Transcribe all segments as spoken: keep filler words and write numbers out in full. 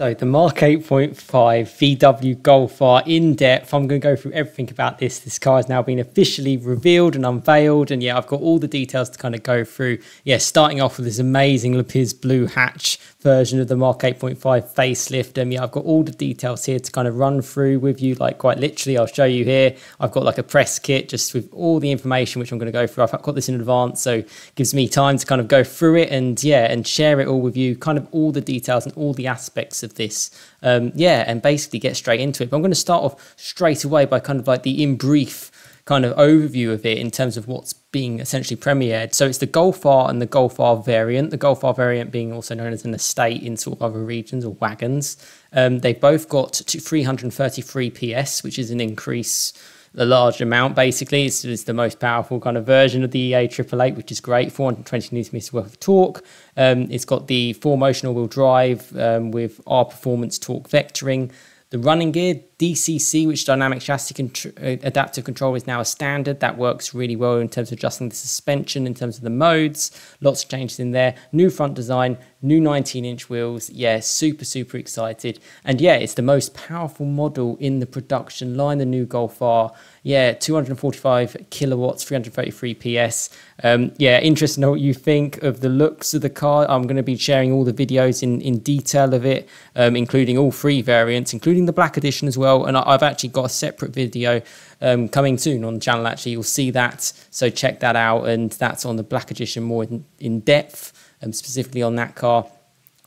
So the Mark eight point five V W Golf R in depth. I'm going to go through everything about this. This car has now been officially revealed and unveiled. And yeah, I've got all the details to kind of go through. Yeah, starting off with this amazing Lapis blue hatch version of the Mark eight point five facelift. And yeah, I've got all the details here to kind of run through with you. Like quite literally, I'll show you here. I've got like a press kit just with all the information, which I'm going to go through. I've got this in advance, so it gives me time to kind of go through it and yeah, and share it all with you. Kind of all the details and all the aspects of this um yeah and basically get straight into it. But I'm going to start off straight away by kind of like the in brief kind of overview of it in terms of what's being essentially premiered. So it's the Golf R and the Golf R variant, the Golf R variant being also known as an estate in sort of other regions or wagons. Um they both got to three hundred thirty-three P S, which is an increase, a large amount. Basically it's, it's the most powerful kind of version of the E A eight eight eight, which is great. Four hundred twenty newton meters worth of torque. Um it's got the four motion all-wheel drive um with R performance torque vectoring. The running gear, D C C, which dynamic chassis contr adaptive control, is now a standard. That works really well in terms of adjusting the suspension, in terms of the modes. Lots of changes in there. New front design, new nineteen inch wheels. Yeah, super, super excited. And yeah, it's the most powerful model in the production line, the new Golf R. Yeah, two hundred forty-five kilowatts, three hundred thirty-three P S. Um, yeah, interesting to know what you think of the looks of the car. I'm going to be sharing all the videos in, in detail of it, um, including all three variants, including the black edition as well. Well, and I've actually got a separate video um, coming soon on the channel. Actually, you'll see that, so check that out. And that's on the black edition, more in, in depth, and um, specifically on that car,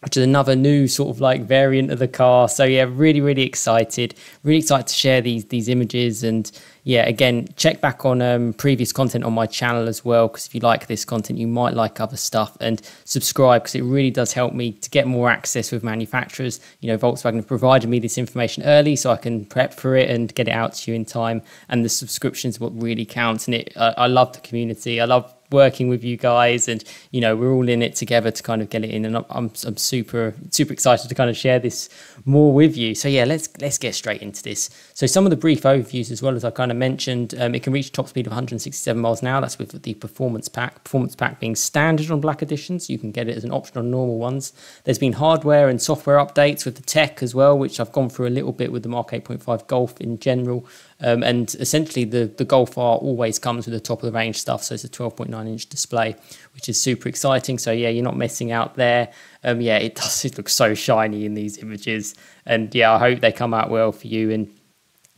which is another new sort of like variant of the car. So yeah, really, really excited, really excited to share these these images. And yeah, again, check back on um, previous content on my channel as well, because if you like this content, you might like other stuff. And subscribe, because it really does help me to get more access with manufacturers. You know, Volkswagen have provided me this information early, so I can prep for it and get it out to you in time. And the subscriptions is what really counts. And it, uh, I love the community. I love working with you guys, and you know, we're all in it together to kind of get it in. And I'm, I'm, I'm super, super excited to kind of share this more with you. So yeah, let's let's get straight into this. So some of the brief overviews, as well as I kind of mentioned, um, it can reach a top speed of one hundred sixty-seven miles an hour. That's with the performance pack, performance pack being standard on black editions. You can get it as an option on normal ones. There's been hardware and software updates with the tech as well, which I've gone through a little bit with the Mark eight point five Golf in general. Um, and essentially the, the Golf R always comes with the top of the range stuff. So it's a twelve point nine inch display, which is super exciting. So yeah, you're not missing out there. Um, yeah, it does, it looks so shiny in these images, and yeah, I hope they come out well for you. And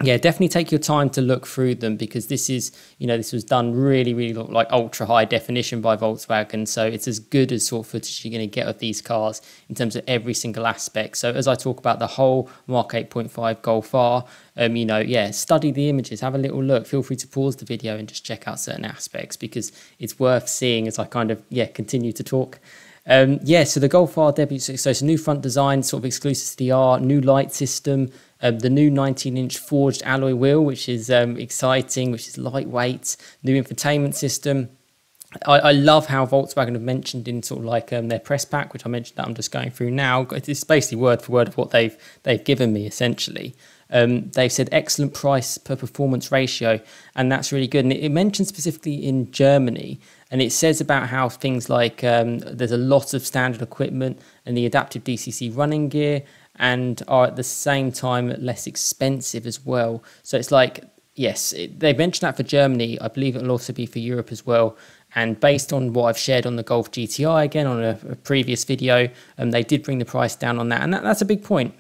yeah, definitely take your time to look through them, because this is, you know, this was done really, really like ultra high definition by Volkswagen. So it's as good as sort of footage you're going to get of these cars in terms of every single aspect. So as I talk about the whole Mark eight point five Golf R, um, you know, yeah, study the images, have a little look, feel free to pause the video and just check out certain aspects, because it's worth seeing as I kind of, yeah, continue to talk. Um, yeah, so the Golf R debuts, so it's a new front design, sort of exclusive to the R, new light system. Um, the new nineteen inch forged alloy wheel, which is um, exciting, which is lightweight, new infotainment system. I, I love how Volkswagen have mentioned in sort of like um, their press pack, which I mentioned that I'm just going through now. It's basically word for word of what they've they've given me essentially. Um, they've said excellent price per performance ratio, and that's really good. And it, it mentioned specifically in Germany, and it says about how things like um, there's a lot of standard equipment and the adaptive D C C running gear, and are at the same time less expensive as well. So it's like, yes, it, they mentioned that for Germany. I believe it'll also be for Europe as well. And based on what I've shared on the Golf G T I, again, on a, a previous video, um, they did bring the price down on that. And that, that's a big point.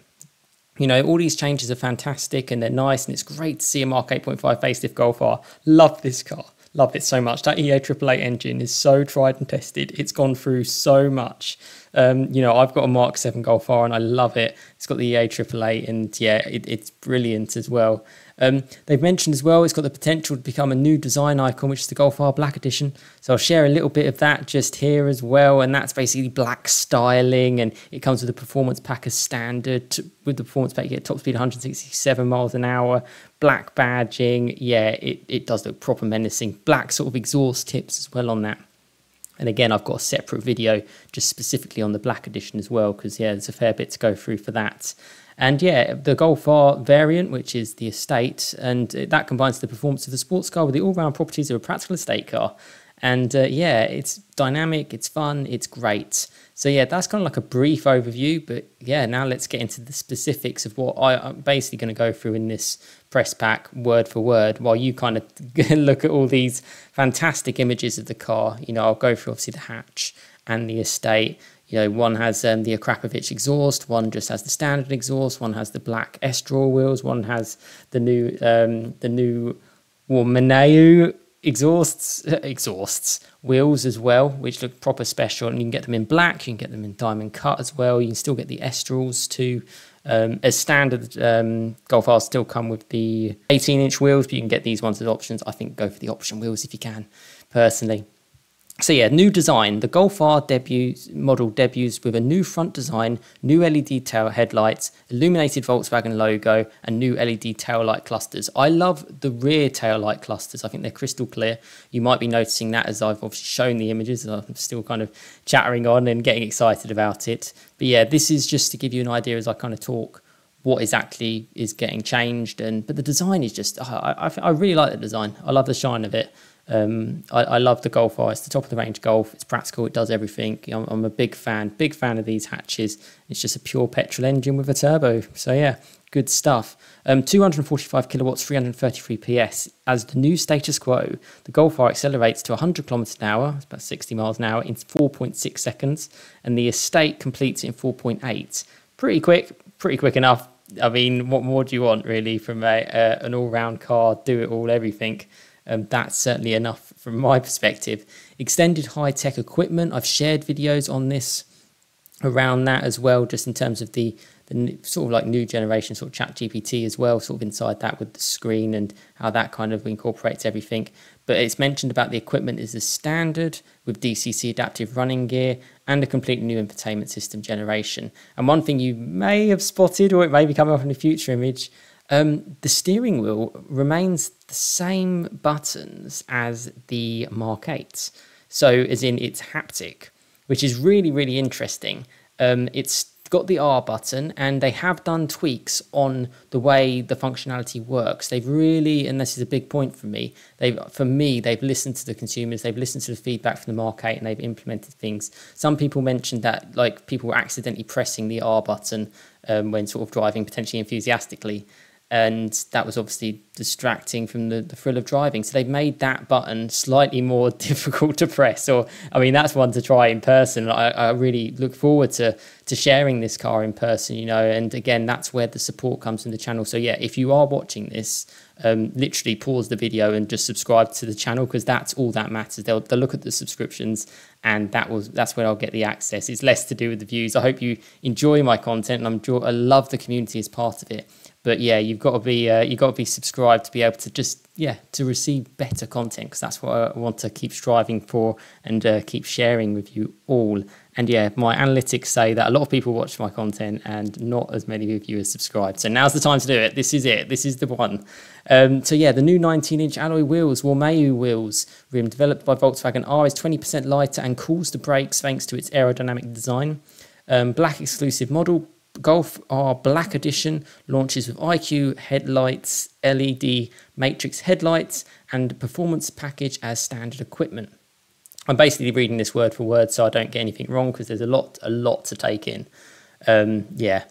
You know, all these changes are fantastic and they're nice, and it's great to see a Mark eight point five facelift Golf R. Love this car. Love it so much. That E A eight eight eight engine is so tried and tested. It's gone through so much. Um, you know, I've got a Mark seven Golf R and I love it. It's got the E A eight eight eight, and yeah, it, it's brilliant as well. Um, they've mentioned as well, it's got the potential to become a new design icon, which is the Golf R Black Edition. So I'll share a little bit of that just here as well. And that's basically black styling, and it comes with a performance pack as standard. With the performance pack, you get top speed one hundred sixty-seven miles an hour, black badging. Yeah, it, it does look proper menacing. Black sort of exhaust tips as well on that. And again, I've got a separate video just specifically on the black edition as well, because yeah, there's a fair bit to go through for that. And yeah, the Golf R variant, which is the estate, and that combines the performance of the sports car with the all-round properties of a practical estate car. And uh, yeah, it's dynamic, it's fun, it's great. So yeah, that's kind of like a brief overview, but yeah, now let's get into the specifics of what I, I'm basically going to go through in this press pack word for word, while you kind of look at all these fantastic images of the car. You know, I'll go through obviously the hatch and the estate. You know, one has um, the Akrapovič exhaust, one just has the standard exhaust, one has the black Estoril wheels, one has the new, um, the new Wolmey exhausts exhausts wheels as well, which look proper special. And you can get them in black, you can get them in diamond cut as well. You can still get the Estorils too, um as standard. um Golf R's still come with the eighteen inch wheels, but you can get these ones as options. I think go for the option wheels if you can, personally. So yeah, new design. The Golf R debuts, model debuts with a new front design, new L E D tail headlights, illuminated Volkswagen logo, and new L E D tail light clusters. I love the rear tail light clusters. I think they're crystal clear. You might be noticing that as I've obviously shown the images, and I'm still kind of chattering on and getting excited about it. But yeah, this is just to give you an idea as I kind of talk what exactly is getting changed. And but the design is just, I, I, I really like the design. I love the shine of it. Um, I, I love the Golf R. It's the top of the range Golf. It's practical. It does everything. I'm, I'm a big fan, big fan of these hatches. It's just a pure petrol engine with a turbo. So yeah, good stuff. Um, two hundred forty-five kilowatts, three hundred thirty-three P S. As the new status quo, the Golf R accelerates to one hundred kilometers an hour, it's about sixty miles an hour, in four point six seconds. And the estate completes in four point eight. Pretty quick, pretty quick enough. I mean, what more do you want really from a, uh, an all-round car, do it all, everything? Um, that's certainly enough from my perspective. Extended high-tech equipment. I've shared videos on this around that as well, just in terms of the, the sort of like new generation sort of ChatGPT as well, sort of inside that with the screen and how that kind of incorporates everything. But it's mentioned about the equipment is the standard with D C C adaptive running gear and a completely new infotainment system generation. And one thing you may have spotted, or it may be coming up in a future image, Um, the steering wheel remains the same buttons as the Mark eight. So as in it's haptic, which is really, really interesting. Um, it's got the R button, and they have done tweaks on the way the functionality works. They've really, and this is a big point for me, they've, for me, they've listened to the consumers, they've listened to the feedback from the Mark eight, and they've implemented things. Some people mentioned that like people were accidentally pressing the R button um, when sort of driving potentially enthusiastically. And that was obviously distracting from the, the thrill of driving. So they've made that button slightly more difficult to press. Or, I mean, that's one to try in person. I, I really look forward to, to sharing this car in person, you know. And again, that's where the support comes from the channel. So yeah, if you are watching this, um, literally pause the video and just subscribe to the channel, because that's all that matters. They'll, they'll look at the subscriptions, and that was that's where I'll get the access. It's less to do with the views. I hope you enjoy my content, and I'm, I love the community as part of it. But yeah, you've got to be uh, you've got to be subscribed to be able to just yeah to receive better content, because that's what I want to keep striving for and uh, keep sharing with you all. And yeah, my analytics say that a lot of people watch my content and not as many of you are subscribed. So now's the time to do it. This is it. This is the one. Um, so yeah, the new nineteen inch alloy wheels, Wolmey wheels, rim developed by Volkswagen R, is twenty percent lighter and cools the brakes thanks to its aerodynamic design. Um, black exclusive model. Golf R Black Edition launches with I Q headlights, L E D matrix headlights, and performance package as standard equipment. I'm basically reading this word for word so I don't get anything wrong, because there's a lot, a lot to take in. Um, yeah.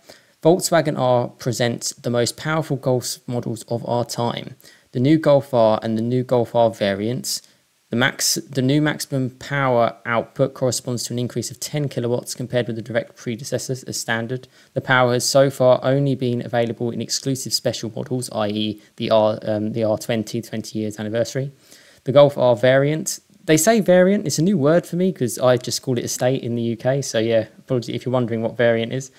Volkswagen R presents the most powerful Golf models of our time. The new Golf R and the new Golf R variants. The, max, the new maximum power output corresponds to an increase of ten kilowatts compared with the direct predecessors as standard. The power has so far only been available in exclusive special models, that is the, R, um, the R twenty, twenty years anniversary. The Golf R variant, they say variant, it's a new word for me because I just call it estate in the U K. So yeah, apologies if you're wondering what variant is,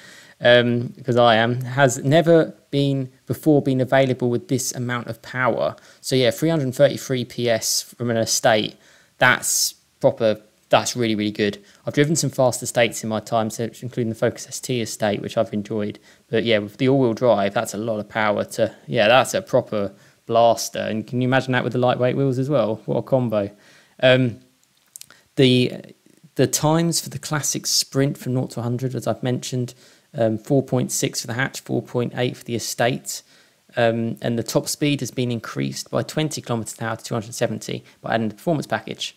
um, because I am, has never been before been available with this amount of power. So yeah, three hundred thirty-three P S from an estate, that's proper, that's really, really good. I've driven some fast estates in my time, so including the Focus S T estate, which I've enjoyed. But yeah, with the all-wheel drive, that's a lot of power to, yeah, that's a proper blaster. And can you imagine that with the lightweight wheels as well? What a combo. Um, the, the times for the classic sprint from zero to one hundred, as I've mentioned, Um, four point six for the hatch, four point eight for the estate, um, and the top speed has been increased by twenty kilometers an hour to two hundred seventy by adding the performance package.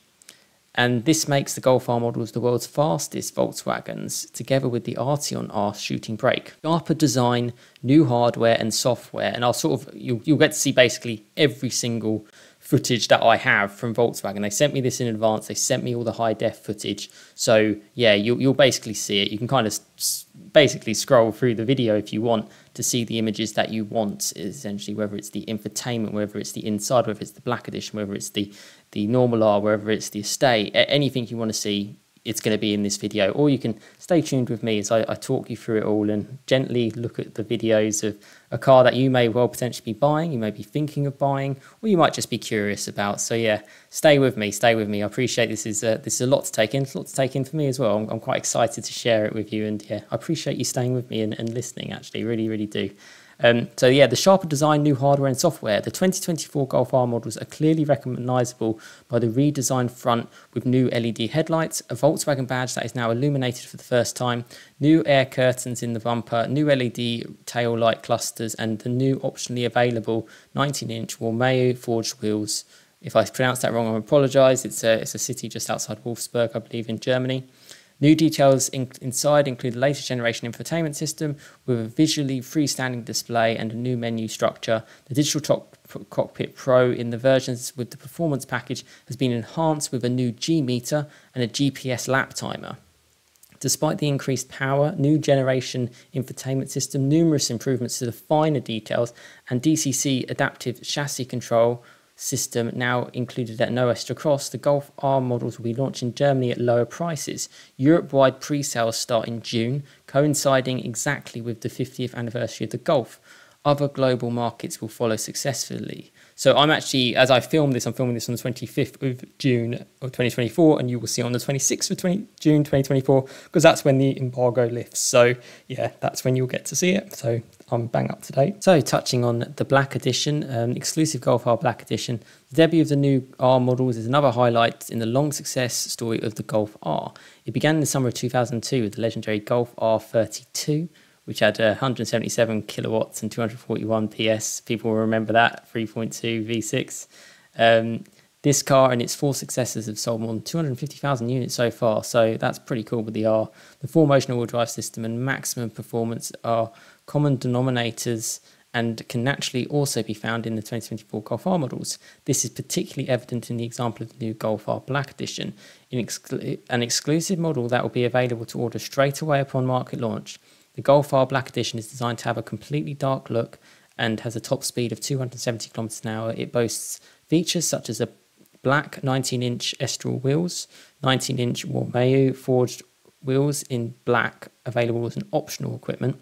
And this makes the Golf R models the world's fastest Volkswagens, together with the Arteon R shooting brake. Sharper design, new hardware and software, and I'll sort of you'll, you'll get to see basically every single footage that I have from Volkswagen. They sent me this in advance. They sent me all the high def footage. So yeah, you'll, you'll basically see it. You can kind of basically scroll through the video if you want to see the images that you want, essentially, whether it's the infotainment, whether it's the inside, whether it's the black edition, whether it's the, the normal R, whether it's the estate, anything you want to see, it's going to be in this video. Or you can stay tuned with me as I, I talk you through it all and gently look at the videos of a car that you may well potentially be buying, you may be thinking of buying, or you might just be curious about. So yeah, stay with me, stay with me. I appreciate this is a, this is a lot to take in, it's a lot to take in for me as well. I'm, I'm quite excited to share it with you, and yeah, I appreciate you staying with me and, and listening, actually, really, really do. Um, so yeah, the sharper design, new hardware and software. The twenty twenty-four Golf R models are clearly recognisable by the redesigned front with new L E D headlights, a Volkswagen badge that is now illuminated for the first time, new air curtains in the bumper, new L E D tail light clusters, and the new optionally available nineteen inch Wolmey forged wheels. If I pronounced that wrong, I apologise. It's a, it's a city just outside Wolfsburg, I believe, in Germany. New details in inside include the latest generation infotainment system with a visually freestanding display and a new menu structure. The Digital Top Cockpit Pro in the versions with the performance package has been enhanced with a new G meter and a G P S lap timer. Despite the increased power, new generation infotainment system, numerous improvements to the finer details, and D C C adaptive chassis control system now included at no extra cost, the Golf R models will be launched in Germany at lower prices. Europe-wide pre-sales start in June, coinciding exactly with the fiftieth anniversary of the Golf. Other global markets will follow successfully. So I'm actually, as I film this, I'm filming this on the twenty-fifth of June of twenty twenty-four, and you will see on the twenty-sixth of June twenty twenty-four, because that's when the embargo lifts. So yeah, that's when you'll get to see it. So I'm bang up to date. So touching on the Black Edition, um, exclusive Golf R Black Edition, the debut of the new R models is another highlight in the long success story of the Golf R. It began in the summer of two thousand two with the legendary Golf R thirty-two, which had uh, one hundred seventy-seven kilowatts and two hundred forty-one P S. People will remember that, three point two V six. Um, this car and its four successors have sold more than two hundred fifty thousand units so far, so that's pretty cool with the R. The four motion all-wheel drive system and maximum performance are common denominators and can naturally also be found in the twenty twenty-four Golf R models. This is particularly evident in the example of the new Golf R Black Edition, an, exclu an exclusive model that will be available to order straight away upon market launch. The Golf R Black Edition is designed to have a completely dark look and has a top speed of two hundred seventy kilometers an hour. It boasts features such as a black nineteen inch Estoril wheels, nineteen inch Wolmey forged wheels in black, available as an optional equipment,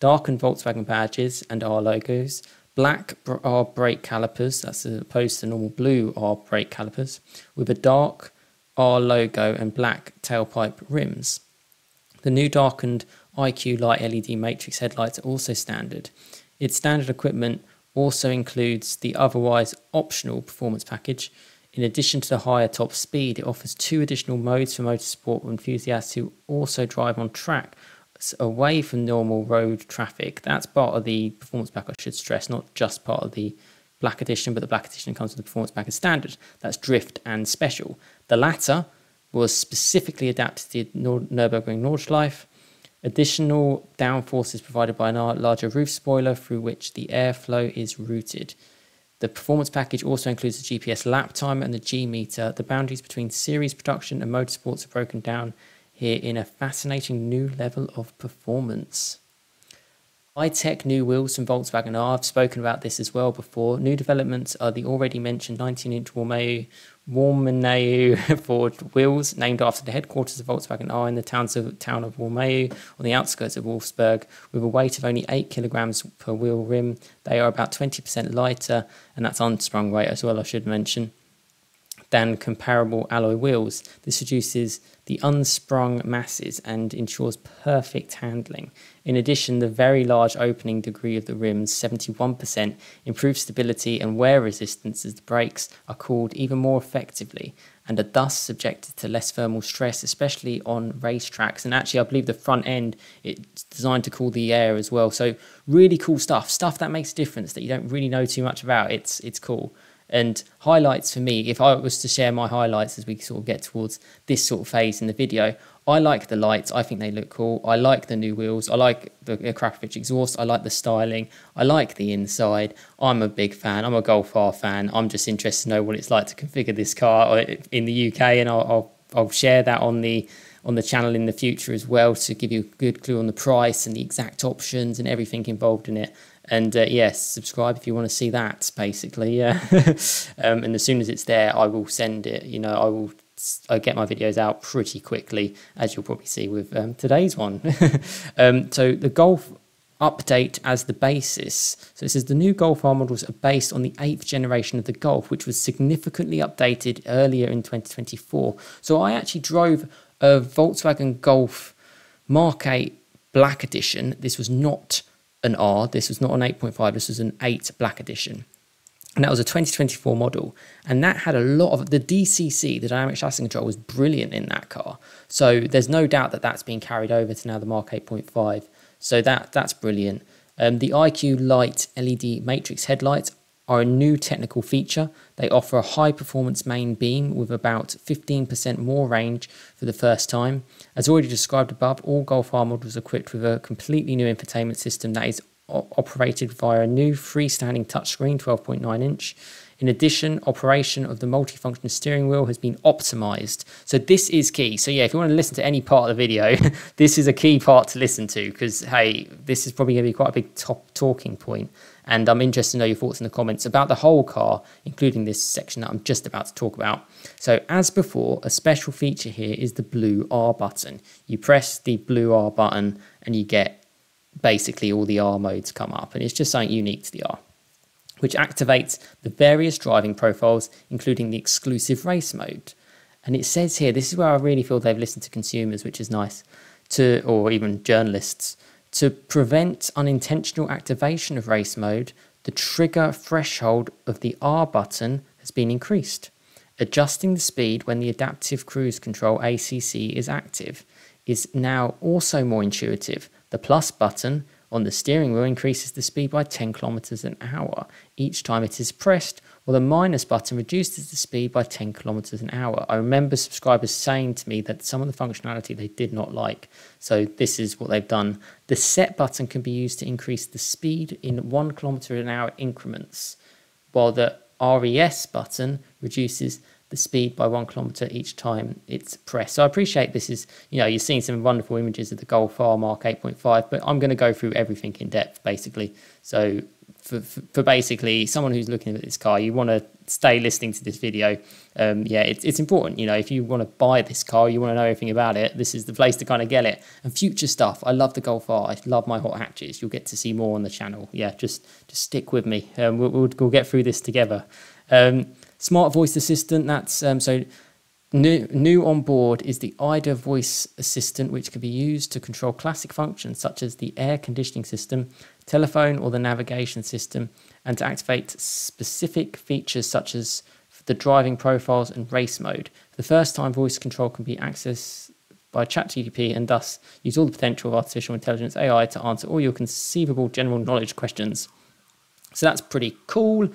darkened Volkswagen badges and R logos, black R brake calipers, that's as opposed to normal blue R brake calipers, with a dark R logo and black tailpipe rims. The new darkened I Q Light L E D matrix headlights are also standard. Its standard equipment also includes the otherwise optional performance package. In addition to the higher top speed, it offers two additional modes for motorsport enthusiasts who also drive on track away from normal road traffic. That's part of the performance pack, I should stress, not just part of the Black Edition, but the Black Edition comes with the performance pack as standard. That's drift and special. The latter was specifically adapted to the Nürburgring Nordschleife. Additional downforce is provided by a larger roof spoiler through which the airflow is routed. The performance package also includes the G P S lap timer and the G meter. The boundaries between series production and motorsports are broken down here in a fascinating new level of performance. High-tech new wheels from Volkswagen R. I've spoken about this as well before. New developments are the already mentioned nineteen inch Wolmey Wolmey forged wheels, named after the headquarters of Volkswagen R in the towns of, town of Wolmey on the outskirts of Wolfsburg. With a weight of only eight kilograms per wheel rim, they are about twenty percent lighter, and that's unsprung weight as well, I should mention, than comparable alloy wheels. This reduces the unsprung masses and ensures perfect handling. In addition, the very large opening degree of the rims, seventy-one percent, improves stability and wear resistance as the brakes are cooled even more effectively and are thus subjected to less thermal stress, especially on racetracks. And actually, I believe the front end, it's designed to cool the air as well. So really cool stuff, stuff that makes a difference that you don't really know too much about. It's, it's cool. And highlights for me, if I was to share my highlights as we sort of get towards this sort of phase in the video, I like the lights. I think they look cool. I like the new wheels. I like the Akrapovič exhaust. I like the styling. I like the inside. I'm a big fan. I'm a Golf R fan. I'm just interested to know what it's like to configure this car in the U K, and I'll, I'll, I'll share that on the on the channel in the future as well, to give you a good clue on the price and the exact options and everything involved in it. And uh, yes, subscribe if you want to see that, basically. Yeah. um, and as soon as it's there, I will send it. You know, I will I get my videos out pretty quickly, as you'll probably see with um, today's one. um, so the Golf update as the basis. So it says the new Golf R models are based on the eighth generation of the Golf, which was significantly updated earlier in twenty twenty-four. So I actually drove a Volkswagen Golf Mark eight Black Edition. This was not an R, this was not an eight point five, this was an eight Black Edition. And that was a twenty twenty-four model. And that had a lot of the D C C, the dynamic chassis control, was brilliant in that car. So there's no doubt that that's being carried over to now the Mark eight point five. So that that's brilliant. Um, the I Q Light L E D matrix headlights are a new technical feature. They offer a high performance main beam with about fifteen percent more range for the first time. As already described above, all Golf R models are equipped with a completely new infotainment system that is operated via a new freestanding touchscreen, twelve point nine inch. In addition, operation of the multifunction steering wheel has been optimized. So this is key. So yeah, if you want to listen to any part of the video, this is a key part to listen to, because hey, this is probably going to be quite a big top talking point. And I'm interested to know your thoughts in the comments about the whole car, including this section that I'm just about to talk about. So as before, a special feature here is the blue R button. You press the blue R button and you get basically all the R modes come up, and it's just something unique to the R, which activates the various driving profiles, including the exclusive race mode. And it says here, this is where I really feel they've listened to consumers, which is nice, to or even journalists, to prevent unintentional activation of race mode. The trigger threshold of the R button has been increased, adjusting the speed when the adaptive cruise control A C C is active is now also more intuitive. The plus button on the steering wheel increases the speed by ten kilometers an hour each time it is pressed, while the minus button reduces the speed by ten kilometers an hour. I remember subscribers saying to me that some of the functionality they did not like, so this is what they've done. The set button can be used to increase the speed in one kilometer an hour increments, while the R E S button reduces the speed by one kilometer each time it's pressed. So I appreciate this is, you know, you're seeing some wonderful images of the Golf R Mark eight point five, but I'm going to go through everything in depth basically. So for, for, for basically someone who's looking at this car, you want to stay listening to this video. Um, yeah, it, it's important, you know, if you want to buy this car, you want to know everything about it, this is the place to kind of get it. And future stuff, I love the Golf R, I love my hot hatches, you'll get to see more on the channel. Yeah, just, just stick with me, um, we'll, we'll, we'll get through this together. Um, Smart voice assistant, that's um, so new, new on board is the I D A voice assistant, which can be used to control classic functions such as the air conditioning system, telephone or the navigation system, and to activate specific features such as the driving profiles and race mode. For the first time, voice control can be accessed by ChatGPT and thus use all the potential of artificial intelligence A I to answer all your conceivable general knowledge questions. So that's pretty cool.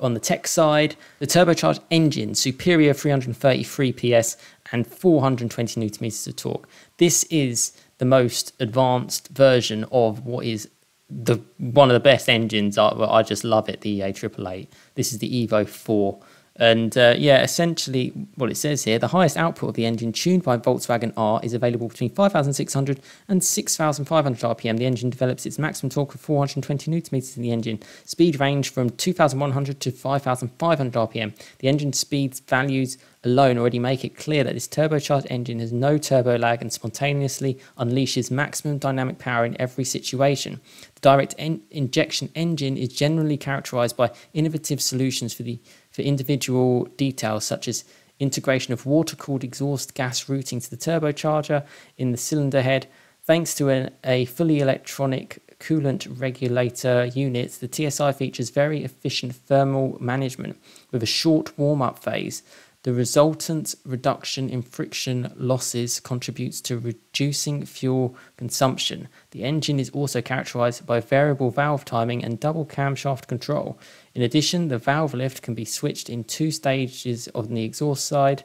On the tech side, the turbocharged engine, superior three hundred thirty-three P S and four hundred twenty newton meters of torque. This is the most advanced version of what is the one of the best engines. I, I just love it, the E A eight eight eight. This is the Evo four. And uh, yeah, essentially what it says here, the highest output of the engine tuned by Volkswagen R is available between five thousand six hundred and six thousand five hundred R P M. The engine develops its maximum torque of four hundred twenty newton meters in the engine. Speed range from two thousand one hundred to five thousand five hundred R P M. The engine speed values alone already make it clear that this turbocharged engine has no turbo lag and spontaneously unleashes maximum dynamic power in every situation. The direct en- injection engine is generally characterized by innovative solutions for the for individual details such as integration of water-cooled exhaust gas routing to the turbocharger in the cylinder head. Thanks to an, a fully electronic coolant regulator unit, the T S I features very efficient thermal management with a short warm-up phase. The resultant reduction in friction losses contributes to reducing fuel consumption. The engine is also characterized by variable valve timing and double camshaft control. In addition, the valve lift can be switched in two stages on the exhaust side.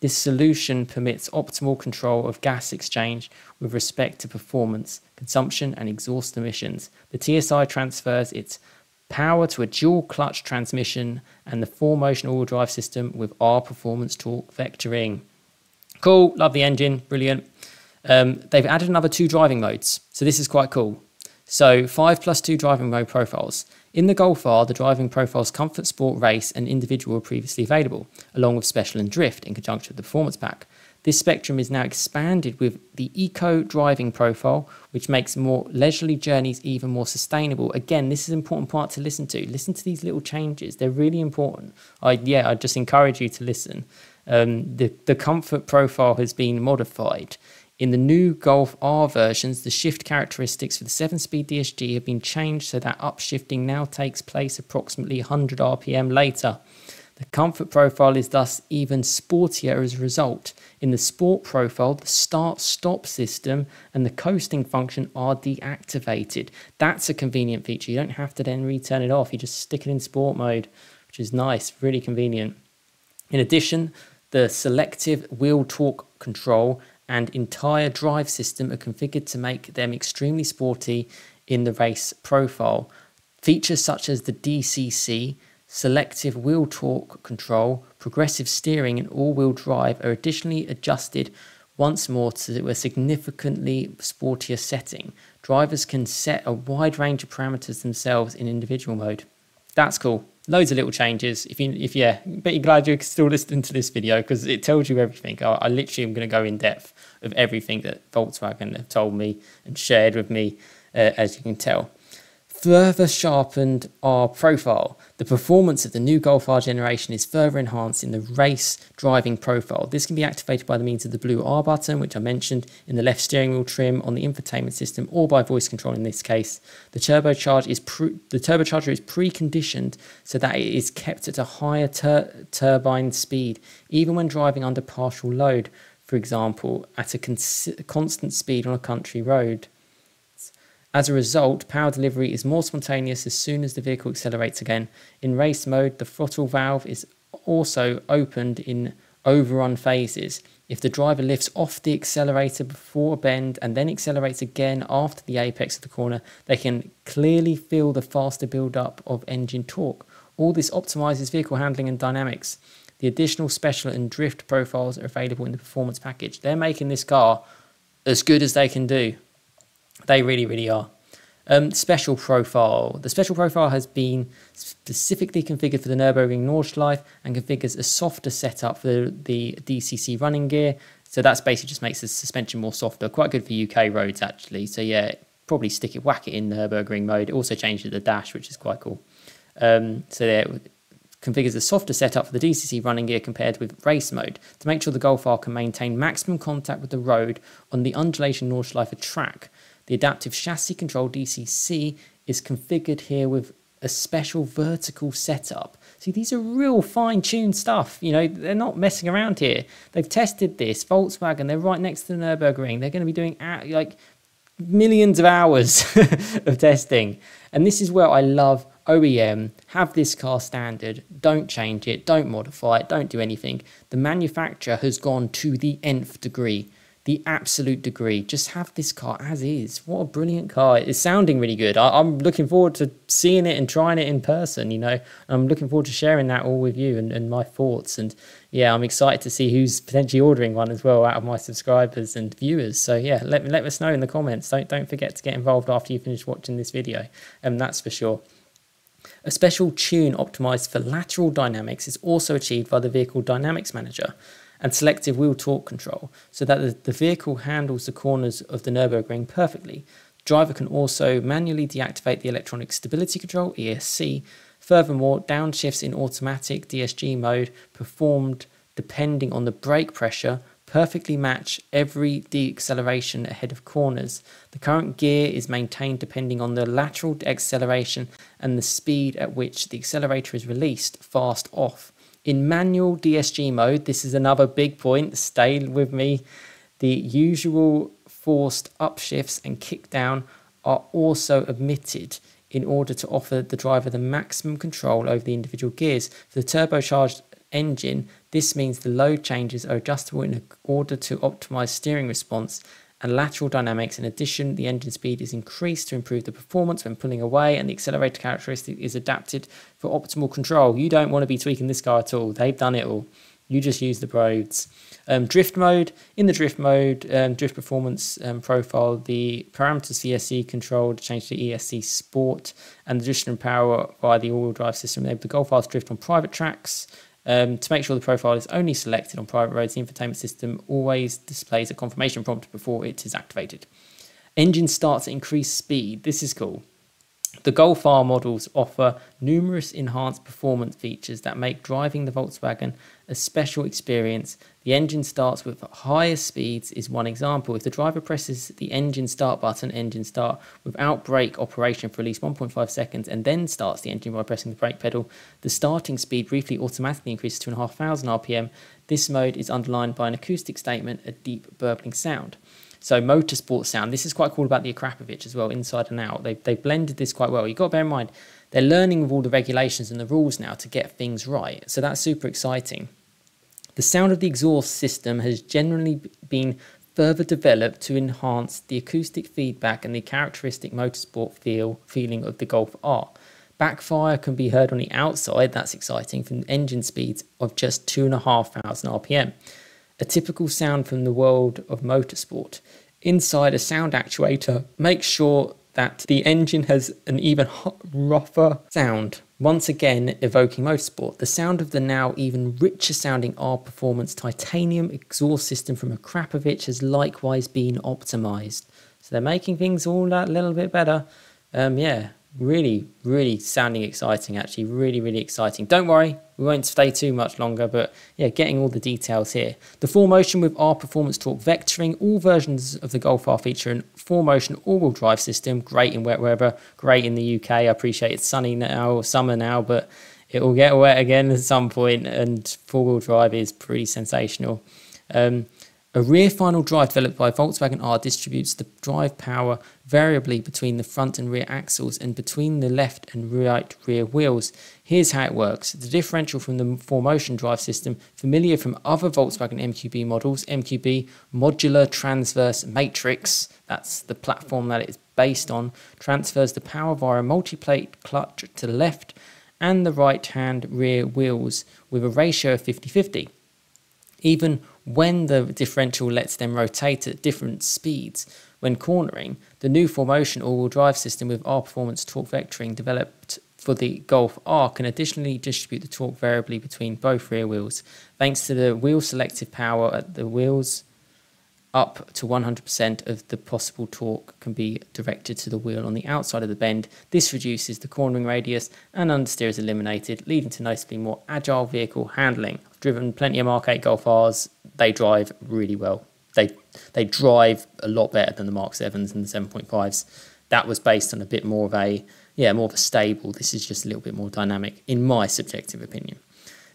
This solution permits optimal control of gas exchange with respect to performance, consumption, and exhaust emissions. The T S I transfers its power to a dual clutch transmission and the four motion all drive system with R performance torque vectoring. Cool, love the engine, brilliant. Um, they've added another two driving modes, so this is quite cool. So five plus two driving mode profiles. In the Golf R, the driving profiles Comfort, Sport, Race and Individual are previously available, along with Special and Drift in conjunction with the Performance Pack. This spectrum is now expanded with the Eco driving profile, which makes more leisurely journeys even more sustainable. Again, this is an important part to listen to. Listen to these little changes. They're really important. I, yeah, I just encourage you to listen. Um, the, the Comfort profile has been modified. In the new Golf R versions, the shift characteristics for the seven speed D S G have been changed so that upshifting now takes place approximately one hundred R P M later. The Comfort profile is thus even sportier as a result. In the Sport profile, the start-stop system and the coasting function are deactivated. That's a convenient feature. You don't have to then return it off. You just stick it in Sport mode, which is nice, really convenient. In addition, the selective wheel torque control and entire drive system are configured to make them extremely sporty in the Race profile. Features such as the D C C, selective wheel torque control, progressive steering and all-wheel drive are additionally adjusted once more to a significantly sportier setting. Drivers can set a wide range of parameters themselves in individual mode. That's cool. Loads of little changes. If you, if yeah, but you're glad you're still listening to this video because it tells you everything. I, I literally am going to go in depth of everything that Volkswagen have told me and shared with me, uh, as you can tell. Further sharpened our profile. The performance of the new Golf R generation is further enhanced in the Race driving profile. This can be activated by the means of the blue R button, which I mentioned, in the left steering wheel trim, on the infotainment system, or by voice control in this case. The turbocharge is pre the turbocharger is preconditioned so that it is kept at a higher tur turbine speed, even when driving under partial load, for example, at a cons constant speed on a country road. As a result, power delivery is more spontaneous as soon as the vehicle accelerates again. In Race mode, the throttle valve is also opened in overrun phases. If the driver lifts off the accelerator before a bend and then accelerates again after the apex of the corner, they can clearly feel the faster build-up of engine torque. All this optimizes vehicle handling and dynamics. The additional Special and Drift profiles are available in the Performance Package. They're making this car as good as they can do. They really, really are. Um, special profile. The special profile has been specifically configured for the Nürburgring Nordschleife and configures a softer setup for the, the D C C running gear. So that's basically just makes the suspension more softer. Quite good for U K roads, actually. So yeah, probably stick it, whack it in Nürburgring mode. It also changes the dash, which is quite cool. Um, so there. Yeah, configures a softer setup for the D C C running gear compared with Race mode to make sure the Golf R can maintain maximum contact with the road on the undulation Nordschleife track. The adaptive chassis control D C C is configured here with a special vertical setup. See, these are real fine-tuned stuff. You know, they're not messing around here. They've tested this. Volkswagen, they're right next to the Nürburgring. They're going to be doing like millions of hours of testing. And this is where I love O E M. Have this car standard. Don't change it. Don't modify it. Don't do anything. The manufacturer has gone to the nth degree. The absolute degree. Just have this car as is. What a brilliant car. It's sounding really good. I, I'm looking forward to seeing it and trying it in person, you know. I'm looking forward to sharing that all with you and, and my thoughts. And yeah, I'm excited to see who's potentially ordering one as well out of my subscribers and viewers. So yeah, let, let us know in the comments. Don't, don't forget to get involved after you finish watching this video. Um, that's for sure. A special tune optimized for lateral dynamics is also achieved by the Vehicle Dynamics Manager and selective wheel torque control so that the, the vehicle handles the corners of the Nürburgring perfectly. Driver can also manually deactivate the electronic stability control, E S C. Furthermore, downshifts in automatic D S G mode performed depending on the brake pressure perfectly match every deceleration ahead of corners. The current gear is maintained depending on the lateral acceleration and the speed at which the accelerator is released, fast, off. In manual D S G mode, this is another big point, stay with me, the usual forced upshifts and kick down are also omitted in order to offer the driver the maximum control over the individual gears. For the turbocharged engine, this means the load changes are adjustable in order to optimize steering response and lateral dynamics. In addition, the engine speed is increased to improve the performance when pulling away, and the accelerator characteristic is adapted for optimal control. You don't want to be tweaking this car at all. They've done it all. You just use the broads. Um, drift mode. In the drift mode, um, drift performance um, profile, the parameters for E S C controlled change to E S C Sport, and the additional power via the all-wheel drive system enable the Golf R to drift on private tracks. Um, to make sure the profile is only selected on private roads, the infotainment system always displays a confirmation prompt before it is activated. Engine starts at increased speed. This is cool. The Golf R models offer numerous enhanced performance features that make driving the Volkswagen a special experience. The engine starts with higher speeds is one example. If the driver presses the engine start button, engine start without brake operation for at least one point five seconds and then starts the engine by pressing the brake pedal, the starting speed briefly automatically increases to two thousand five hundred R P M. This mode is underlined by an acoustic statement, a deep burbling sound. So motorsport sound, this is quite cool about the Akrapovič as well, inside and out. They've, they've blended this quite well. You've got to bear in mind, they're learning with all the regulations and the rules now to get things right. So that's super exciting. The sound of the exhaust system has generally been further developed to enhance the acoustic feedback and the characteristic motorsport feel feeling of the Golf R. Backfire can be heard on the outside, that's exciting, from engine speeds of just two thousand five hundred R P M. A typical sound from the world of motorsport. Inside a sound actuator, make sure that the engine has an even rougher sound, once again evoking motorsport. The sound of the now even richer sounding R Performance titanium exhaust system from Akrapovič has likewise been optimized. So they're making things all that little bit better. Um, yeah, really, really sounding exciting, actually, really, really exciting. Don't worry, we won't stay too much longer, but yeah, getting all the details here. The four motion with R Performance torque vectoring. All versions of the Golf R feature an four motion all-wheel drive system. Great in wet weather, great in the U K. I appreciate it's sunny now, or summer now, but it will get wet again at some point, and four-wheel drive is pretty sensational. Um, a rear final drive developed by Volkswagen R distributes the drive power variably between the front and rear axles and between the left and right rear wheels. Here's how it works. The differential from the four motion drive system, familiar from other Volkswagen M Q B models, M Q B, modular transverse matrix, that's the platform that it's based on, transfers the power via a multi-plate clutch to the left and the right-hand rear wheels with a ratio of fifty fifty. Even when the differential lets them rotate at different speeds when cornering, the new four motion all-wheel drive system with R Performance torque vectoring developed for the Golf R can additionally distribute the torque variably between both rear wheels, thanks to the wheel selective power at the wheels. Up to one hundred percent of the possible torque can be directed to the wheel on the outside of the bend. This reduces the cornering radius and understeer is eliminated, leading to noticeably more agile vehicle handling. I've driven plenty of Mark eight Golf Rs. They drive really well. They they drive a lot better than the Mark sevens and the seven point fives. That was based on a bit more of a, yeah, more of a stable. This is just a little bit more dynamic, in my subjective opinion.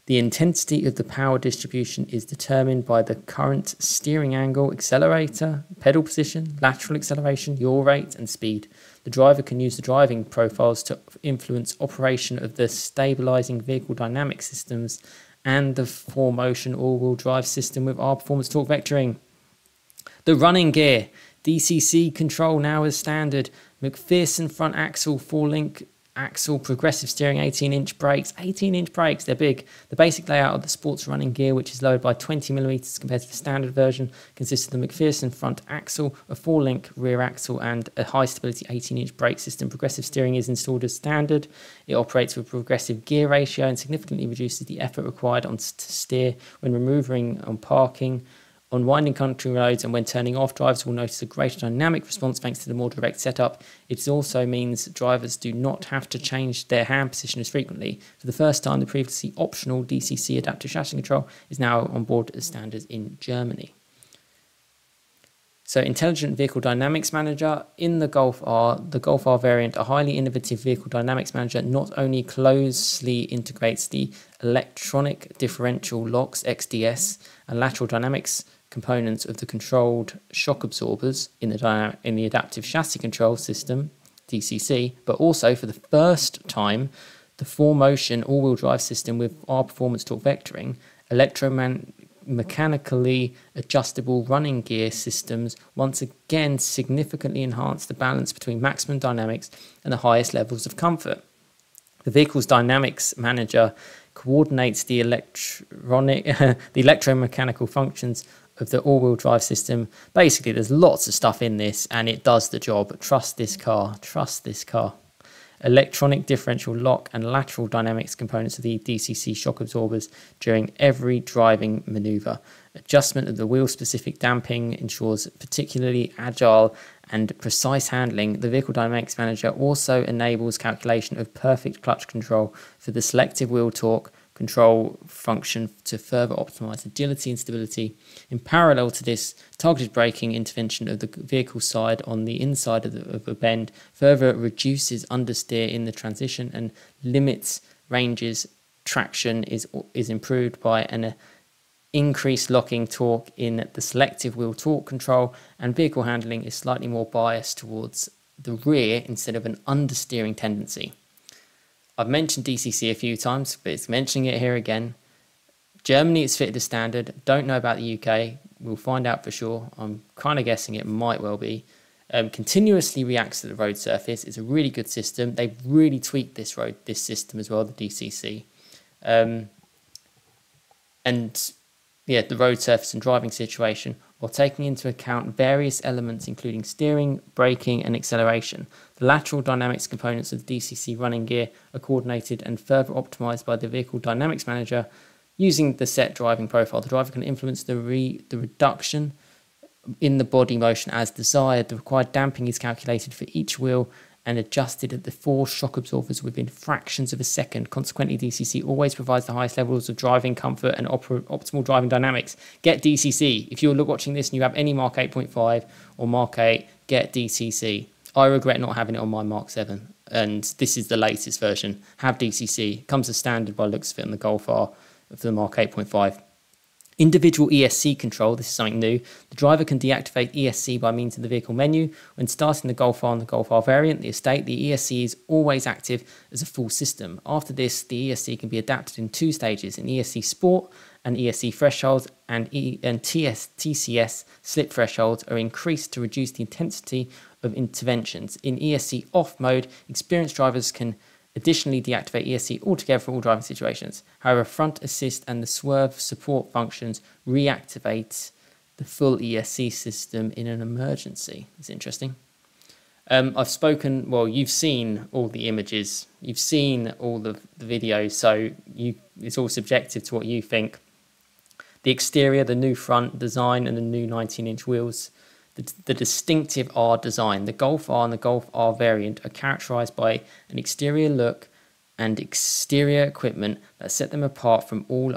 The intensity of the power distribution is determined by the current steering angle, accelerator, pedal position, lateral acceleration, yaw rate, and speed. The driver can use the driving profiles to influence operation of the stabilizing vehicle dynamic systems and the four motion all-wheel drive system with R Performance torque vectoring. The running gear, D C C control now is standard, McPherson front axle, four link, axle, progressive steering, eighteen inch brakes, eighteen inch brakes, they're big. The basic layout of the sports running gear, which is lowered by twenty millimeters compared to the standard version, consists of the McPherson front axle, a four link rear axle, and a high stability eighteen inch brake system. Progressive steering is installed as standard. It operates with progressive gear ratio and significantly reduces the effort required on to steer when maneuvering on parking. On winding country roads and when turning off, drivers will notice a greater dynamic response thanks to the more direct setup. It also means drivers do not have to change their hand position as frequently. For the first time, the previously optional D C C adaptive chassis control is now on board as standard in Germany. So Intelligent Vehicle Dynamics Manager in the Golf R, the Golf R variant, a highly innovative Vehicle Dynamics Manager not only closely integrates the electronic differential locks, X D S, and lateral dynamics components of the controlled shock absorbers in the, in the Adaptive Chassis Control System, D C C, but also for the first time, the four motion all-wheel drive system with R Performance Torque Vectoring, electroman mechanically adjustable running gear systems once again significantly enhance the balance between maximum dynamics and the highest levels of comfort. The vehicle's dynamics manager coordinates the electronic, the electromechanical functions of the all-wheel drive system. Basically, there's lots of stuff in this, and it does the job. Trust this car. Trust this car. Electronic differential lock and lateral dynamics components of the D C C shock absorbers during every driving maneuver. Adjustment of the wheel-specific damping ensures particularly agile and precise handling. The Vehicle Dynamics Manager also enables calculation of perfect clutch control for the selective wheel torque control function to further optimize agility and stability. In parallel to this, targeted braking intervention of the vehicle side on the inside of, the, of a bend further reduces understeer in the transition and limits ranges. Traction is, is improved by an increased locking torque in the selective wheel torque control, and vehicle handling is slightly more biased towards the rear instead of an understeering tendency. I've mentioned D C C a few times, but it's mentioning it here again. Germany is fitted as standard. Don't know about the U K. We'll find out for sure. I'm kind of guessing it might well be. Um, continuously reacts to the road surface. It's a really good system. They've really tweaked this road, this system as well, the D C C. Um, and yeah, the road surface and driving situation, while taking into account various elements, including steering, braking, and acceleration. The lateral dynamics components of the D C C running gear are coordinated and further optimized by the Vehicle Dynamics Manager using the set driving profile. The driver can influence the, re the reduction in the body motion as desired. The required damping is calculated for each wheel and adjusted at the four shock absorbers within fractions of a second. Consequently, D C C always provides the highest levels of driving comfort and op optimal driving dynamics. Get D C C. If you're watching this and you have any Mark eight point five or Mark eight, get D C C. I regret not having it on my Mark seven, and this is the latest version. Have D C C. It comes as standard by looks of it on the Golf R for the Mark eight point five. Individual E S C control, this is something new. The driver can deactivate E S C by means of the vehicle menu. When starting the Golf R and the Golf R variant, the estate, the E S C is always active as a full system. After this, the E S C can be adapted in two stages, in E S C Sport and E S C thresholds, and, e and T S, T C S slip thresholds are increased to reduce the intensity of interventions. In E S C off mode, experienced drivers can additionally deactivate E S C altogether for all driving situations. However, front assist and the swerve support functions reactivate the full E S C system in an emergency. It's interesting. Um, I've spoken, well, you've seen all the images, you've seen all the, the videos, so you, it's all subjective to what you think. The exterior, the new front design and the new nineteen inch wheels, The, the distinctive R design. The Golf R and the Golf R variant are characterized by an exterior look and exterior equipment that set them apart from all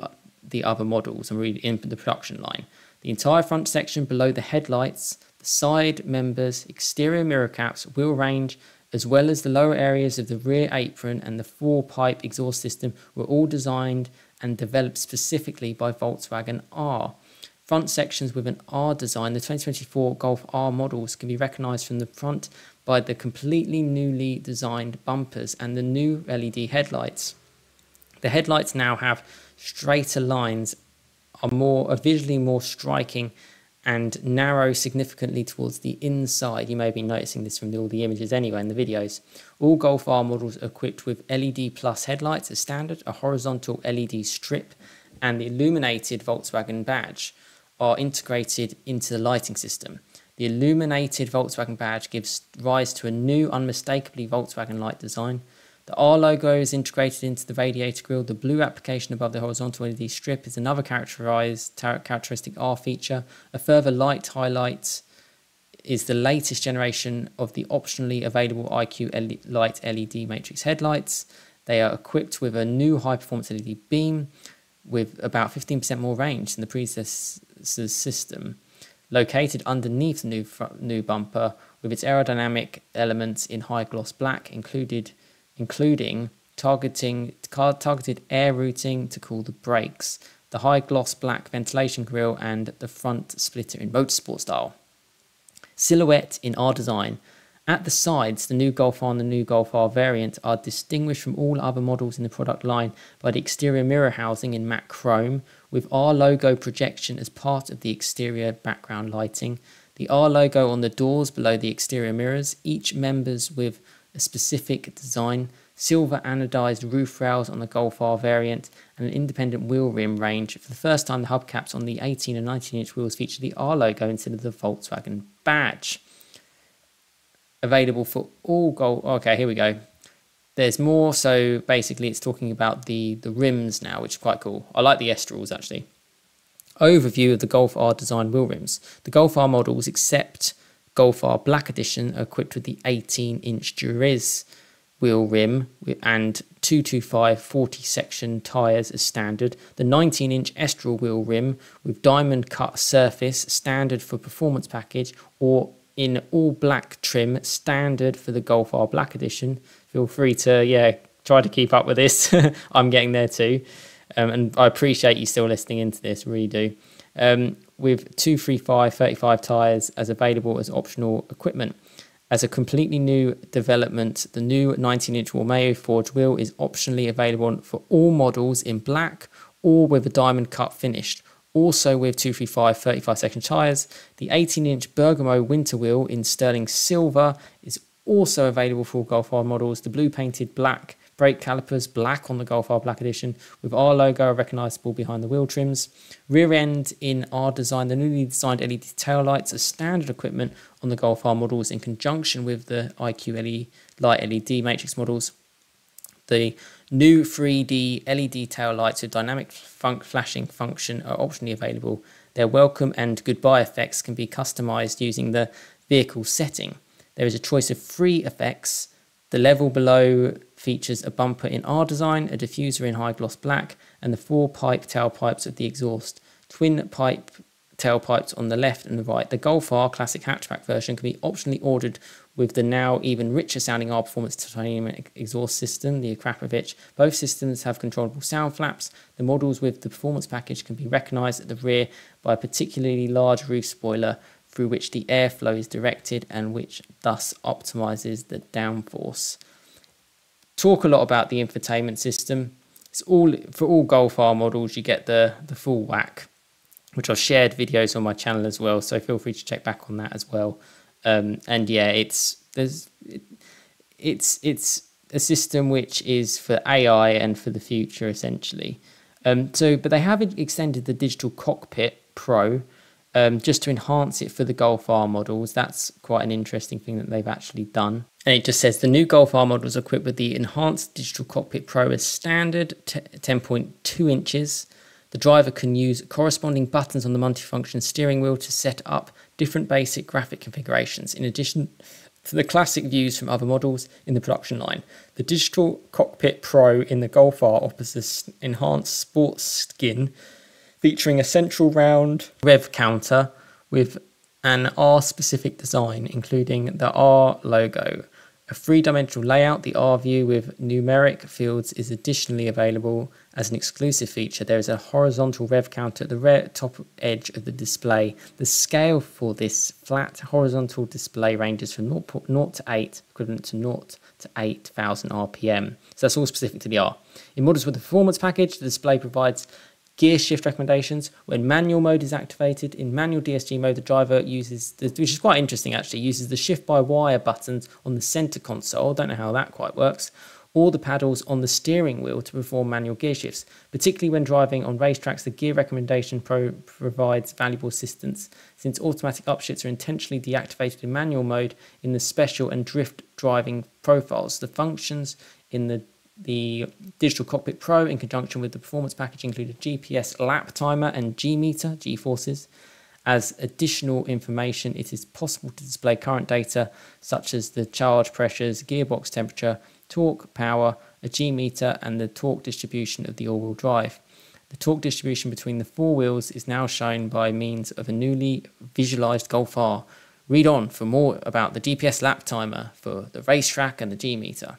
the other models and really in the production line. The entire front section below the headlights, the side members, exterior mirror caps, wheel range, as well as the lower areas of the rear apron and the four-pipe exhaust system were all designed and developed specifically by Volkswagen R. Front sections with an R design, the twenty twenty-four Golf R models can be recognised from the front by the completely newly designed bumpers and the new L E D headlights. The headlights now have straighter lines, are more are visually more striking and narrow significantly towards the inside. You may be noticing this from the, all the images anyway in the videos. All Golf R models are equipped with L E D plus headlights as standard, a horizontal L E D strip and the illuminated Volkswagen badge are integrated into the lighting system. The illuminated Volkswagen badge gives rise to a new unmistakably Volkswagen light design. The R logo is integrated into the radiator grille. The blue application above the horizontal L E D strip is another characterized characteristic R feature. A further light highlight is the latest generation of the optionally available I Q Light L E D matrix headlights. They are equipped with a new high-performance L E D beam with about fifteen percent more range than the predecessor system. located underneath the new, new bumper with its aerodynamic elements in high gloss black, included, including targeting, tar targeted air routing to cool the brakes, the high gloss black ventilation grille and the front splitter in motorsport style. Silhouette in R design. At the sides, the new Golf R and the new Golf R variant are distinguished from all other models in the product line by the exterior mirror housing in matte chrome, with R logo projection as part of the exterior background lighting. The R logo on the doors below the exterior mirrors, each members with a specific design, silver anodized roof rails on the Golf R variant, and an independent wheel rim range. For the first time, the hubcaps on the eighteen and nineteen inch wheels feature the R logo instead of the Volkswagen badge. Available for all Golf. Okay, here we go. There's more. So basically it's talking about the, the rims now, which is quite cool. I like the Estorils actually. Overview of the Golf R design wheel rims. The Golf R models, except Golf R Black Edition, are equipped with the eighteen inch Duriz wheel rim and two twenty-five forty section tyres as standard. The nineteen inch Estoril wheel rim with diamond cut surface, standard for performance package, or in all black trim, standard for the Golf R Black Edition. Feel free to, yeah, try to keep up with this. I'm getting there too. Um, and I appreciate you still listening into this, really do. Um, with two thirty-five thirty-five tyres as available as optional equipment. As a completely new development, the new nineteen inch Wolmey forged wheel is optionally available for all models in black or with a diamond cut finish. Also with two thirty-five thirty-five section tyres, the eighteen inch Bergamo winter wheel in sterling silver is also available for all Golf R models. The blue painted black brake calipers, black on the Golf R Black Edition, with R logo recognisable behind the wheel trims. Rear end in R design, the newly designed L E D tail lights are standard equipment on the Golf R models in conjunction with the I Q Light L E D matrix models. The new three D L E D tail lights with dynamic funk flashing function are optionally available. Their welcome and goodbye effects can be customised using the vehicle setting. There is a choice of three effects. The level below features a bumper in R design, a diffuser in high gloss black, and the four pipe tailpipes of the exhaust. Twin pipe tailpipes on the left and the right. The Golf R classic hatchback version can be optionally ordered with the now even richer sounding R Performance titanium exhaust system, the Akrapovič. Both systems have controllable sound flaps. The models with the performance package can be recognised at the rear by a particularly large roof spoiler through which the airflow is directed and which thus optimises the downforce. Talk a lot about the infotainment system. It's all for all Golf R models. You get the, the full whack, which I've shared videos on my channel as well, so feel free to check back on that as well. Um, and yeah, it's there's it, it's it's a system which is for A I and for the future essentially. Um, so, but they have extended the Digital Cockpit Pro um, just to enhance it for the Golf R models. That's quite an interesting thing that they've actually done. And it just says the new Golf R models are equipped with the enhanced Digital Cockpit Pro as standard, ten point two inches. The driver can use corresponding buttons on the multifunction steering wheel to set up different basic graphic configurations, in addition to the classic views from other models in the production line. The Digital Cockpit Pro in the Golf R offers an enhanced sports skin featuring a central round rev counter with an R-specific design, including the R logo. A three-dimensional layout, the R view with numeric fields, is additionally available as an exclusive feature. There is a horizontal rev counter at the rear top edge of the display. The scale for this flat horizontal display ranges from zero to eight, equivalent to zero to eight thousand R P M. So that's all specific to the R. In models with the performance package, the display provides gear shift recommendations. When manual mode is activated, in manual D S G mode, the driver uses, the, which is quite interesting actually, uses the shift by wire buttons on the center console, don't know how that quite works, or the paddles on the steering wheel to perform manual gear shifts. Particularly when driving on racetracks, the gear recommendation pro provides valuable assistance, since automatic upshifts are intentionally deactivated in manual mode in the special and drift driving profiles. The functions in the The Digital Cockpit Pro in conjunction with the performance package include a G P S lap timer and G meter, G-forces. As additional information, it is possible to display current data such as the charge pressures, gearbox temperature, torque, power, a G meter, and the torque distribution of the all-wheel drive. The torque distribution between the four wheels is now shown by means of a newly visualized Golf R. Read on for more about the D P S lap timer for the racetrack and the G meter.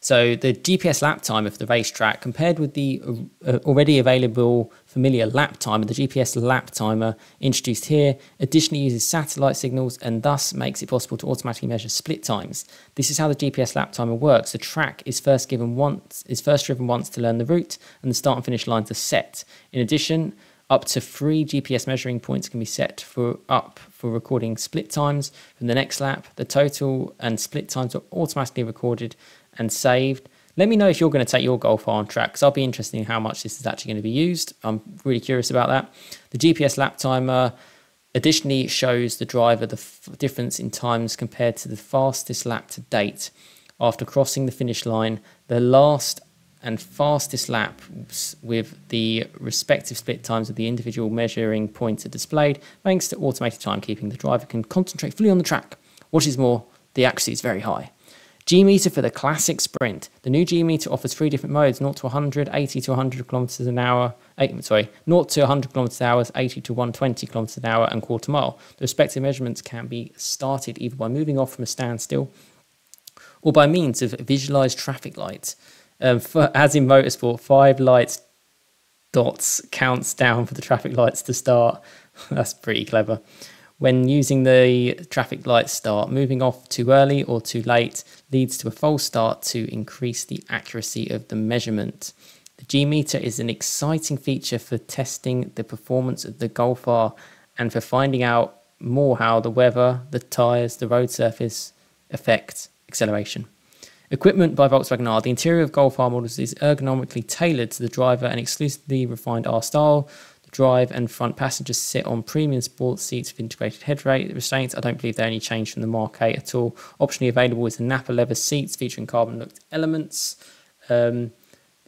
So the D P S lap timer for the racetrack compared with the uh, already available familiar lap timer, the G P S lap timer introduced here, additionally uses satellite signals and thus makes it possible to automatically measure split times. This is how the G P S lap timer works. The track is first given once, is first driven once to learn the route, and the start and finish lines are set. In addition, up to three G P S measuring points can be set for up for recording split times. From the next lap, the total and split times are automatically recorded and saved. Let me know if you're going to take your Golf R on track, because I'll be interested in how much this is actually going to be used. I'm really curious about that. The G P S lap timer additionally shows the driver the f difference in times compared to the fastest lap to date. After crossing the finish line, the last and fastest laps with the respective split times of the individual measuring points are displayed. Thanks to automated timekeeping, the driver can concentrate fully on the track. What is more, the accuracy is very high. G-meter for the classic sprint. The new G-meter offers three different modes, zero to one hundred, eighty to one hundred kilometers an hour, eight, sorry, zero to one hundred kilometers an hour, eighty to one hundred twenty kilometers an hour, and quarter mile. The respective measurements can be started either by moving off from a standstill or by means of visualized traffic lights. Um, for, as in motorsport, five lights dots counts down for the traffic lights to start. That's pretty clever. When using the traffic light start, moving off too early or too late leads to a false start to increase the accuracy of the measurement. The G-meter is an exciting feature for testing the performance of the Golf R and for finding out more how the weather, the tyres, the road surface affect acceleration. Equipment by Volkswagen R. The interior of Golf R models is ergonomically tailored to the driver and exclusively refined R style. Drive and front passengers sit on premium sports seats with integrated head restraints. I don't believe they only changed from the Mark eight at all. Optionally available is the Nappa leather seats featuring carbon looked elements. Um,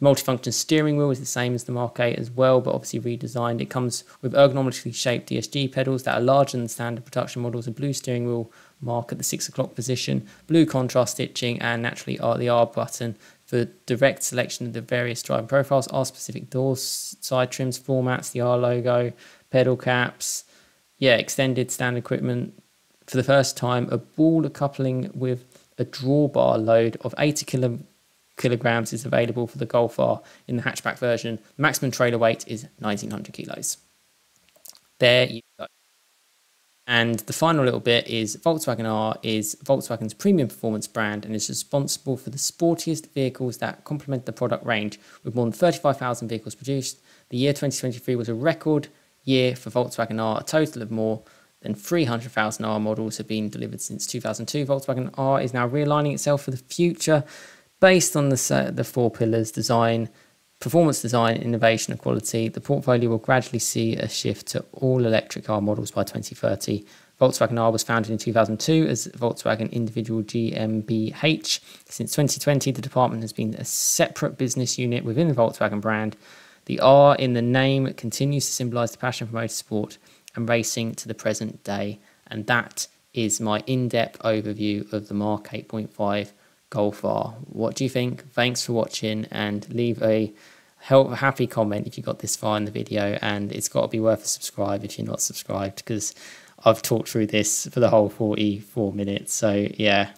multifunction steering wheel is the same as the Mark eight as well, but obviously redesigned. It comes with ergonomically shaped D S G pedals that are larger than standard production models. A blue steering wheel mark at the six o'clock position, blue contrast stitching, and naturally are the R button for direct selection of the various driving profiles, R specific doors, side trims, floor mats, the R logo, pedal caps, yeah, extended stand equipment. For the first time, a baller coupling with a drawbar load of eighty kilograms is available for the Golf R in the hatchback version. The maximum trailer weight is nineteen hundred kilos. There you go. And the final little bit is Volkswagen R is Volkswagen's premium performance brand and is responsible for the sportiest vehicles that complement the product range. With more than thirty-five thousand vehicles produced, the year twenty twenty-three was a record year for Volkswagen R. A total of more than three hundred thousand R models have been delivered since two thousand two. Volkswagen R is now realigning itself for the future based on the, uh, the four pillars: design, performance design, innovation and quality. The portfolio will gradually see a shift to all electric car models by twenty thirty. Volkswagen R was founded in two thousand two as Volkswagen Individual G m b H. Since twenty twenty, the department has been a separate business unit within the Volkswagen brand. The R in the name continues to symbolise the passion for motorsport and racing to the present day. And that is my in-depth overview of the Mark eight point five Golf R. What do you think? Thanks for watching, and leave a help happy comment if you got this far in the video, and it's got to be worth a subscribe if you're not subscribed, because I've talked through this for the whole forty-four minutes. So yeah,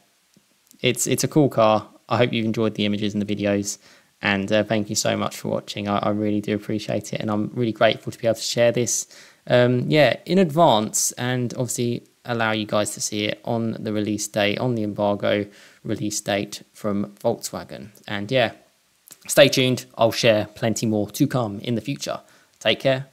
it's it's a cool car. I hope you've enjoyed the images and the videos, and uh, thank you so much for watching. I, I really do appreciate it, and I'm really grateful to be able to share this um yeah in advance, and obviously allow you guys to see it on the release day, on the embargo release date from Volkswagen. And yeah, stay tuned. I'll share plenty more to come in the future. Take care.